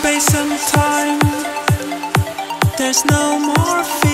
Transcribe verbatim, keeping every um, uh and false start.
space and time. There's no more fear.